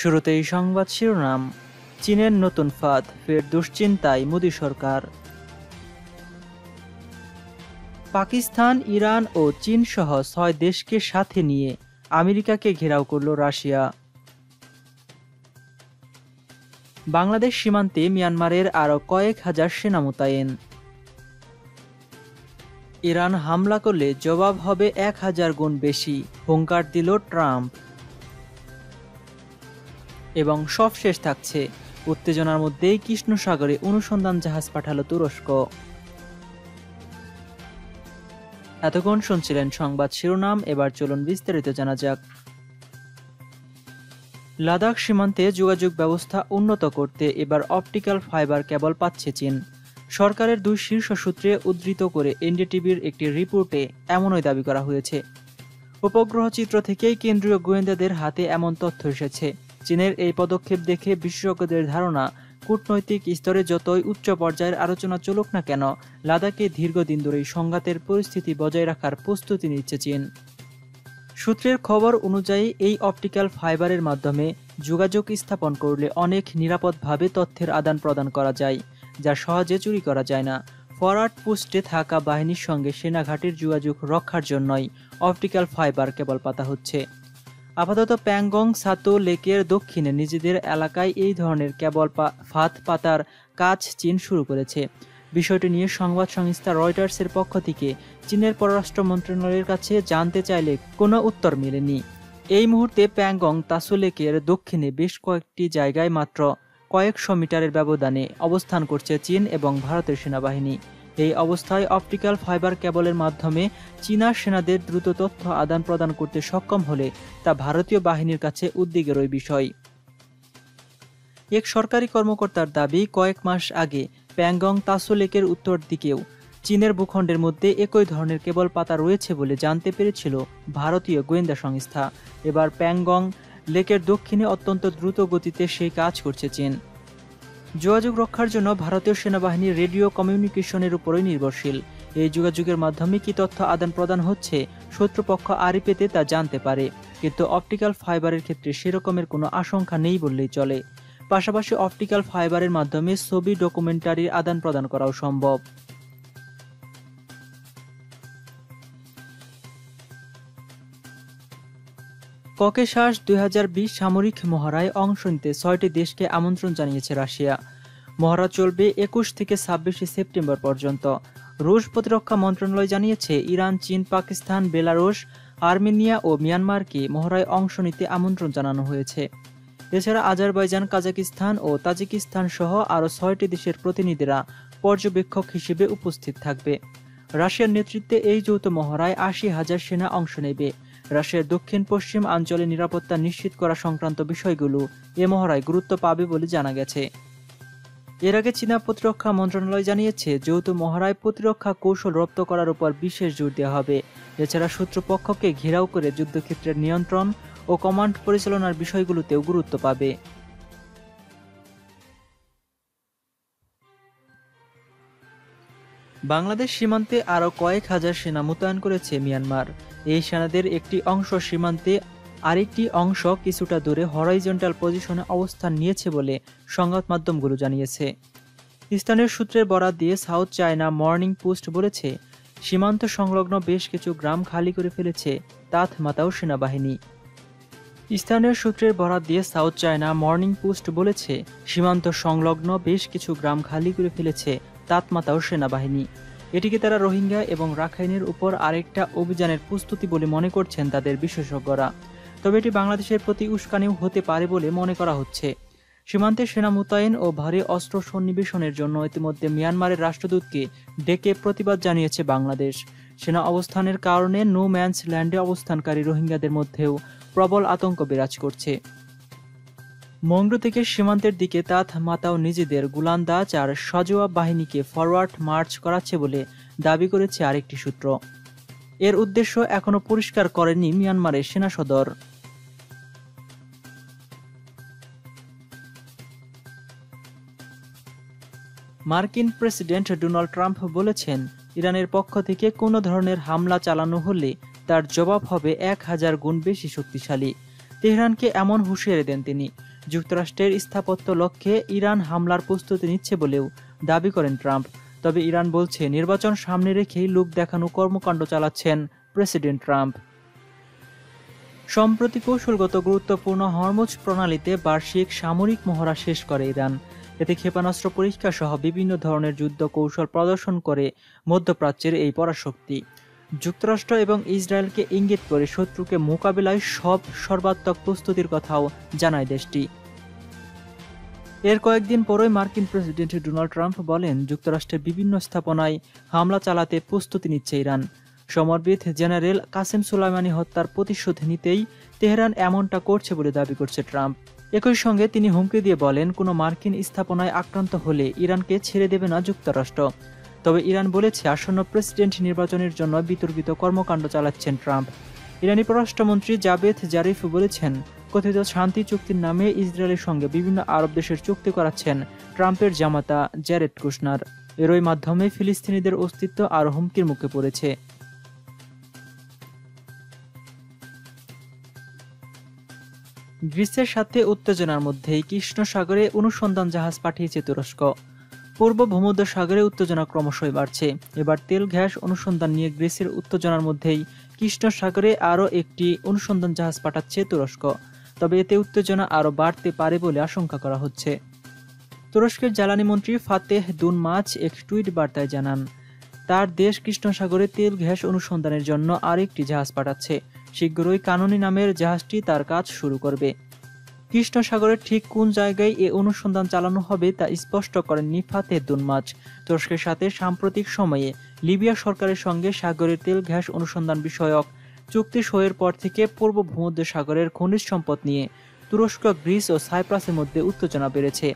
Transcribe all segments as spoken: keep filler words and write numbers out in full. শুরুতেই সংবাদ শিরোনাম। চীনের নতুন ফাঁদ, ফের দুশ্চিন্তায় মোদি সরকার। পাকিস্তান, ইরান ও চীন সহ ছয় দেশকে সাথে নিয়ে আমেরিকাকে ঘেরাও করল রাশিয়া। বাংলাদেশ সীমান্তে মিয়ানমারের আরও কয়েক হাজার সেনা মোতায়েন। ইরান হামলা করলে জবাব হবে এক হাজার গুণ বেশি, হুঙ্কার দিল ট্রাম্প। এবং সবশেষ থাকছে উত্তেজনার মধ্যেই কৃষ্ণ সাগরে অনুসন্ধান জাহাজ পাঠালো তুরস্ক। এতক্ষণ শুনছিলেন সংবাদ শিরোনাম, এবার চলুন বিস্তারিত জানা যাক। লাদাখ সীমান্তে যোগাযোগ ব্যবস্থা উন্নত করতে এবার অপটিক্যাল ফাইবার কেবল পাচ্ছে চীন। সরকারের দুই শীর্ষ সূত্রে উদ্ধৃত করে এনডিটিভির একটি রিপোর্টে এমনই দাবি করা হয়েছে। উপগ্রহ চিত্র থেকেই কেন্দ্রীয় গোয়েন্দাদের হাতে এমন তথ্য এসেছে। চীনের এই পদক্ষেপ দেখে বিশেষজ্ঞদের ধারণা, কূটনৈতিক স্তরে যতই উচ্চ পর্যায়ের আলোচনা চলুক না কেন, লাদাখে দীর্ঘদিন ধরেই সংঘাতের পরিস্থিতি বজায় রাখার প্রস্তুতি নিচ্ছে চীন। সূত্রের খবর অনুযায়ী এই অপটিক্যাল ফাইবারের মাধ্যমে যোগাযোগ স্থাপন করলে অনেক নিরাপদভাবে তথ্যের আদান প্রদান করা যায়, যা সহজে চুরি করা যায় না। ফরওয়ার্ড পোস্টে থাকা বাহিনীর সঙ্গে সেনাঘাটির যোগাযোগ রক্ষার জন্যই অপটিক্যাল ফাইবার কেবল পাতা হচ্ছে। আপাতত প্যাংগং সাতো লেকের দক্ষিণে নিজেদের এলাকায় এই ধরনের কেবল ফাঁদ পাতার কাজ চীন শুরু করেছে। বিষয়টি নিয়ে সংবাদ সংস্থা রয়টার্সের পক্ষ থেকে চীনের পররাষ্ট্র মন্ত্রণালয়ের কাছে জানতে চাইলে কোনো উত্তর মেলেনি। এই মুহূর্তে প্যাংগং তাসো লেকের দক্ষিণে বেশ কয়েকটি জায়গায় মাত্র কয়েকশো মিটারের ব্যবধানে অবস্থান করছে চীন এবং ভারতের সেনাবাহিনী। এই অবস্থায় অপটিক্যাল ফাইবার কেবলের মাধ্যমে চীনা সেনাদের দ্রুত তথ্য আদান প্রদান করতে সক্ষম হলে তা ভারতীয় বাহিনীর কাছে উদ্বেগেরই বিষয়। এক সরকারি কর্মকর্তার দাবি, কয়েক মাস আগে প্যাংগং তাসো লেকের উত্তর দিকেও চীনের ভূখণ্ডের মধ্যে একই ধরনের কেবল পাতা রয়েছে বলে জানতে পেরেছিল ভারতীয় গোয়েন্দা সংস্থা। এবার প্যাংগং লেকের দক্ষিণে অত্যন্ত দ্রুত গতিতে সেই কাজ করছে চীন। যোগাযোগ রক্ষার জন্য ভারতীয় সেনাবাহিনী রেডিও কমিউনিকেশনের উপরই নির্ভরশীল। এই যোগাযোগের মাধ্যমে কি তথ্য আদান প্রদান হচ্ছে, শত্রুপক্ষ আড়ি পেতে তা জানতে পারে, কিন্তু অপটিক্যাল ফাইবারের ক্ষেত্রে সেরকমের কোনো আশঙ্কা নেই বললেই চলে। পাশাপাশি অপটিক্যাল ফাইবারের মাধ্যমে ছবি, ডকুমেন্টারির আদান প্রদান করাও সম্ভব। ককেশাস দুই হাজার বিশ সামরিক মহড়ায় অংশ নিতে ছয়টি দেশকে আমন্ত্রণ জানিয়েছে রাশিয়া। মহড়া চলবে একুশ থেকে ছাব্বিশে সেপ্টেম্বর পর্যন্ত। রুশ প্রতিরক্ষা মন্ত্রণালয় জানিয়েছে, ইরান, চীন, পাকিস্তান, বেলারুশ, আর্মেনিয়া ও মিয়ানমারকে মহড়ায় অংশ নিতে আমন্ত্রণ জানানো হয়েছে। এছাড়া আজারবাইজান, কাজাকিস্তান ও তাজিকিস্তান সহ আরও ছয়টি দেশের প্রতিনিধিরা পর্যবেক্ষক হিসেবে উপস্থিত থাকবে। রাশিয়ার নেতৃত্বে এই যৌথ মহড়ায় আশি হাজার সেনা অংশ নেবে। রাশিয়ার দক্ষিণ পশ্চিম অঞ্চলে নিরাপত্তা নিশ্চিত করা সংক্রান্ত বিষয়গুলো এ মহড়ায় গুরুত্ব পাবে বলে জানা গেছে। এর আগে চীনা প্রতিরক্ষা মন্ত্রণালয় জানিয়েছে, যৌথ মহড়ায় প্রতিরক্ষা কৌশল রপ্ত করার উপর বিশেষ জোর দেওয়া হবে। এছাড়া শত্রুপক্ষকে ঘেরাও করে যুদ্ধক্ষেত্রের নিয়ন্ত্রণ ও কমান্ড পরিচালনার বিষয়গুলোতেও গুরুত্ব পাবে। বাংলাদেশ সীমান্তে আরও কয়েক হাজার সেনা মোতায়েন করেছে মিয়ানমার। এই সেনাদের একটি অংশ সীমান্তে, আরেকটি অংশ কিছুটা দূরে হরাইজন্টাল পজিশনে অবস্থান নিয়েছে বলে সংবাদ মাধ্যমগুলো জানিয়েছে। স্থানীয় সূত্রের বরাত দিয়ে সাউথ চায়না মর্নিং পোস্ট বলেছে, সীমান্ত সংলগ্ন বেশ কিছু গ্রাম খালি করে ফেলেছে তাত মাতাও সেনাবাহিনী। স্থানীয় সূত্রের বরাত দিয়ে সাউথ চায়না মর্নিং পোস্ট বলেছে, সীমান্ত সংলগ্ন বেশ কিছু গ্রাম খালি করে ফেলেছে তাতমাতাও সেনাবাহিনী। এটিকে তারা রোহিঙ্গা এবং রাখাইনের উপর আরেকটা অভিযানের প্রস্তুতি বলে মনে করছেন তাদের বিশেষজ্ঞরা। তবে এটি বাংলাদেশের প্রতি উস্কানিও হতে পারে বলে মনে করা হচ্ছে। সীমান্তে সেনা মোতায়েন ও ভারী অস্ত্র সন্নিবেশনের জন্য ইতিমধ্যে মিয়ানমারের রাষ্ট্রদূতকে ডেকে প্রতিবাদ জানিয়েছে বাংলাদেশ। সেনা অবস্থানের কারণে নো ম্যানস ল্যান্ডে অবস্থানকারী রোহিঙ্গাদের মধ্যেও প্রবল আতঙ্ক বিরাজ করছে। মংডু থেকে সীমান্তের দিকে তাত মাতাও নিজেদের গুলান্দাজ আর সজোয়া বাহিনীকে ফরওয়ার্ড মার্চ করাচ্ছে বলে দাবি করেছে আরেকটি সূত্র। এর উদ্দেশ্য এখনও পরিষ্কার করেনি মিয়ানমারের সেনা সদর। মার্কিন প্রেসিডেন্ট ডোনাল্ড ট্রাম্প বলেছেন, ইরানের পক্ষ থেকে কোনো ধরনের হামলা চালানো হলে তার জবাব হবে এক হাজার গুণ বেশি শক্তিশালী। তেহরানকে এমন হুঁশিয়ারি দেন তিনি। যুক্তরাষ্ট্রের স্থাপত্য লক্ষ্যে ইরান হামলার প্রস্তুতি নিচ্ছে বলেও দাবি করেন ট্রাম্প। তবে ইরান বলছে নির্বাচন সামনে রেখেই লোক দেখানো কর্মকাণ্ড চালাচ্ছেন প্রেসিডেন্ট ট্রাম্প। সম্প্রতি কৌশলগত গুরুত্বপূর্ণ হরমুজ প্রণালীতে বার্ষিক সামরিক মহড়া শেষ করে ইরান। এতে ক্ষেপণাস্ত্র পরীক্ষা সহ বিভিন্ন ধরনের যুদ্ধ কৌশল প্রদর্শন করে মধ্যপ্রাচ্যের এই পরাশক্তি। যুক্তরাষ্ট্র এবং ইসরায়েলকে ইঙ্গিত করে শত্রুকে মোকাবিলায় সব সর্বাত্মক প্রস্তুতির কথাও জানায় দেশটি। এর কয়েকদিন পরই মার্কিন প্রেসিডেন্ট ডোনাল্ড ট্রাম্প বলেন, যুক্তরাষ্ট্রের বিভিন্ন স্থাপনায় হামলা চালাতে প্রস্তুতি নিচ্ছে ইরান। সমরবীর জেনারেল কাসেম সোলাইমানি হত্যার প্রতিশোধ নিতেই তেহরান এমনটা করছে বলে দাবি করছে ট্রাম্প। একই সঙ্গে তিনি হুমকি দিয়ে বলেন, কোনো মার্কিন স্থাপনায় আক্রান্ত হলে ইরানকে ছেড়ে দেবে না যুক্তরাষ্ট্র। তবে ইরান বলেছে আসন্ন প্রেসিডেন্ট নির্বাচনের জন্য বিতর্কিত কর্মকাণ্ড চালাচ্ছেন ট্রাম্প। ইরানি পররাষ্ট্রমন্ত্রী জাবেদ জারিফ বলেছেন, কথিত শান্তি চুক্তির নামে ইসরায়েলের সঙ্গে বিভিন্ন আরব দেশের চুক্তি করাচ্ছেন ট্রাম্পের জামাতা জ্যারেড কুশনার। এরই মাধ্যমে ফিলিস্তিনিদের অস্তিত্ব আরও হুমকির মুখে পড়েছে। গ্রিসের সাথে উত্তেজনার মধ্যেই কৃষ্ণ সাগরে অনুসন্ধান জাহাজ পাঠিয়েছে তুরস্ক। পূর্ব ভূমধ্যসাগরে উত্তেজনা ক্রমশই বাড়ছে। এবার তেল গ্যাস অনুসন্ধান নিয়ে গ্রিসের উত্তেজনার মধ্যেই কৃষ্ণ সাগরে আরও একটি অনুসন্ধান জাহাজ পাঠাচ্ছে তুরস্ক। তবে এতে উত্তেজনা আরও বাড়তে পারে বলে আশঙ্কা করা হচ্ছে। তুরস্কের জ্বালানি মন্ত্রী ফাতেহ দুনমাচ এক টুইট বার্তায় জানান, তার দেশ কৃষ্ণ সাগরে তেল গ্যাস অনুসন্ধানের জন্য আরেকটি জাহাজ পাঠাচ্ছে। শীঘ্রই কাননি নামের জাহাজটি তার কাজ শুরু করবে। কৃষ্ণ সাগরের ঠিক কোন জায়গায় এ অনুসন্ধান চালানো হবে তা স্পষ্ট করেননি ফাতেহ দুনমাচ। তুরস্কের সাথে সাম্প্রতিক সময়ে লিবিয়া সরকারের সঙ্গে সাগরের তেল গ্যাস অনুসন্ধান বিষয়ক চুক্তি সইয়ের পর থেকে পূর্ব ভূমধ্যসাগরের খনিজ সম্পদ নিয়ে তুরস্ক, গ্রিস ও সাইপ্রাসের মধ্যে উত্তেজনা বেড়েছে।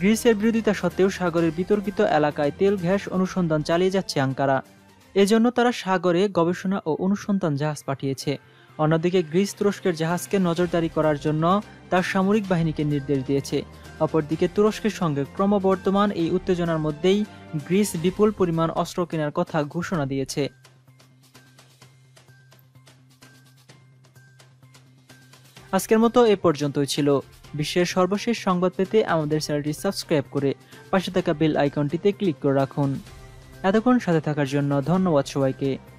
গ্রিসের বিরোধিতা সত্ত্বেও সাগরের বিতর্কিত এলাকায় তেল গ্যাস অনুসন্ধান চালিয়ে যাচ্ছে আঙ্কারা। এজন্য তারা সাগরে গবেষণা ও অনুসন্ধান জাহাজ পাঠিয়েছে। অন্যদিকে গ্রিস তুরস্কের জাহাজকে নজরদারি করার জন্য তার সামরিক বাহিনীকে নির্দেশ দিয়েছে। অপরদিকে তুরস্কের সঙ্গে ক্রমবর্ধমান এই উত্তেজনার মধ্যেই গ্রিস বিপুল পরিমাণ অস্ত্র কেনার কথা ঘোষণা দিয়েছে। আজকের মতো এ পর্যন্তই ছিল। বিশ্বের সর্বশেষ সংবাদ পেতে আমাদের চ্যানেলটি সাবস্ক্রাইব করে পাশে থাকা বেল আইকনটিতে ক্লিক করে রাখুন। এতক্ষণ সাথে থাকার জন্য ধন্যবাদ সবাইকে।